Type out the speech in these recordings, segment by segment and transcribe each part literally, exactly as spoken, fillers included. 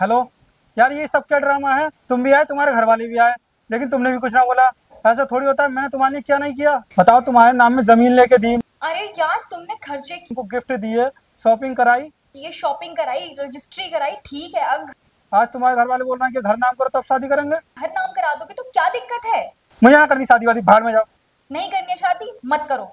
Hello यार ये सब क्या ड्रामा है, तुम भी आए तुम्हारे घर वाले भी आए लेकिन तुमने भी कुछ ना बोला। ऐसा थोड़ी होता है, मैंने तुम्हारे लिए क्या नहीं किया। बताओ तुम्हारे नाम में जमीन लेके दी, अरे यार तुमने खर्चे की, तुमको गिफ्ट दिए, शॉपिंग कराई, ये शॉपिंग कराई, रजिस्ट्री कराई, ठीक है। अब आज तुम्हारे घर वाले बोल रहे हैं कि घर नाम करो तब शादी करेंगे। घर नाम करा दोगे तो क्या दिक्कत है, मुझे ना करनी शादी वादी, बाहर में जाओ। नहीं करनी है शादी, मत करो।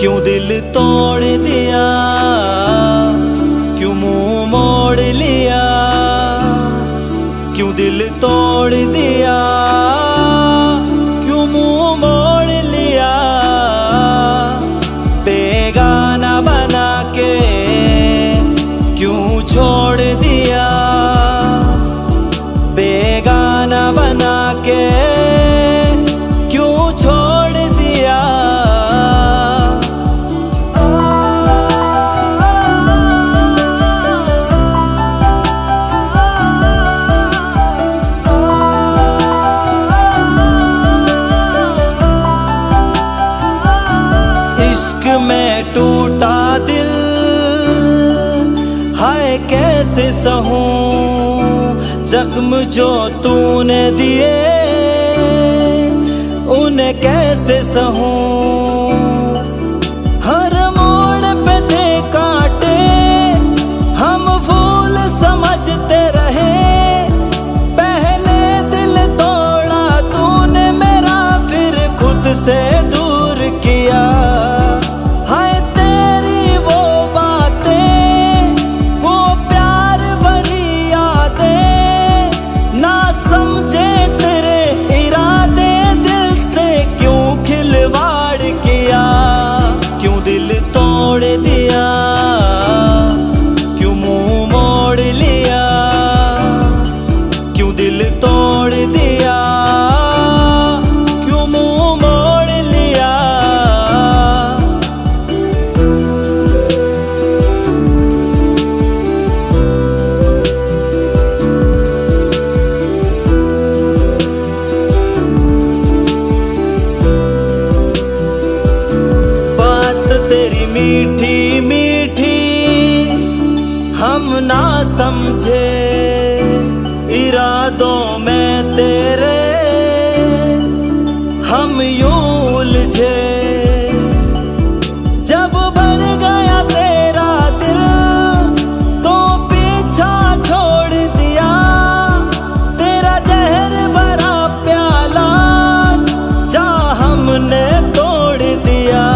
क्यों दिल तोड़ दिया, क्यों मुंह मोड़ लिया, क्यों दिल तोड़ दिया, क्यों मुंह मोड़ लिया। बेगाना बना के क्यों छोड़ दिया, बेगाना बना के क्यों छोड़ दिया। मैं टूटा दिल हाय कैसे सहूं, जख्म जो तूने दिए उन्हें कैसे सहूं। हर मोड़ पे थे कांटे, हम फूल समझते रहे, पहले दिल तोड़ा तूने मेरा फिर खुद से दूर किया। मीठी मीठी हम ना समझे, इरादों में तेरे हम यूं उलझे। जब भर गया तेरा दिल तो पीछा छोड़ दिया, तेरा जहर भरा प्याला जा हमने तोड़ दिया।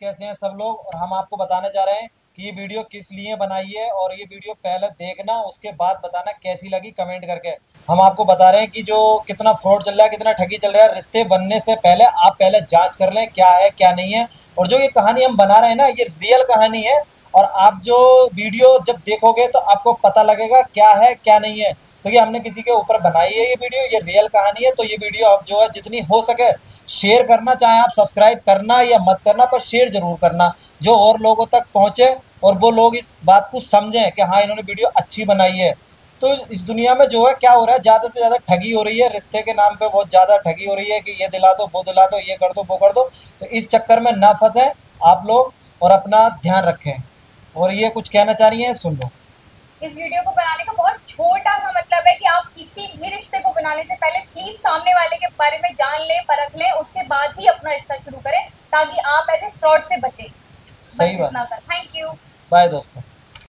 कैसे हैं सब लोग, और हम आपको बताना चाह रहे हैं कि ये वीडियो किस लिए बनाई है और ये वीडियो पहले देखना उसके बाद बताना कैसी लगी कमेंट करके। हम आपको बता रहे हैं कि जो कितना फ्रॉड चल रहा है, कितना ठगी चल रहा है, रिश्ते बनने से पहले आप पहले जांच कर लें क्या है क्या नहीं है। और जो ये कहानी हम बना रहे हैं ना, ये रियल कहानी है, और आप जो वीडियो जब देखोगे तो आपको पता लगेगा क्या है क्या नहीं है। तो ये हमने किसी के ऊपर बनाई है ये वीडियो, ये रियल कहानी है। तो ये वीडियो आप जो है जितनी हो सके शेयर करना, चाहे आप सब्सक्राइब करना या मत करना, पर शेयर जरूर करना जो और लोगों तक पहुंचे और वो लोग इस बात को समझें कि हाँ इन्होंने वीडियो अच्छी बनाई है। तो इस दुनिया में जो है क्या हो रहा है, ज़्यादा से ज़्यादा ठगी हो रही है, रिश्ते के नाम पे बहुत ज़्यादा ठगी हो रही है कि ये दिला दो वो दिला दो, ये कर दो वो कर दो। तो इस चक्कर में ना फंसें आप लोग और अपना ध्यान रखें। और ये कुछ कहना चाह रही हैं, सुन लो। इस वीडियो को बनाने का बहुत छोटा सा मतलब है कि आप किसी भी रिश्ते को बनाने से पहले प्लीज सामने वाले के बारे में जान लें, परख लें, उसके बाद ही अपना रिश्ता शुरू करें ताकि आप ऐसे फ्रॉड से बचें। सही बात। थैंक यू, बाय दोस्तों।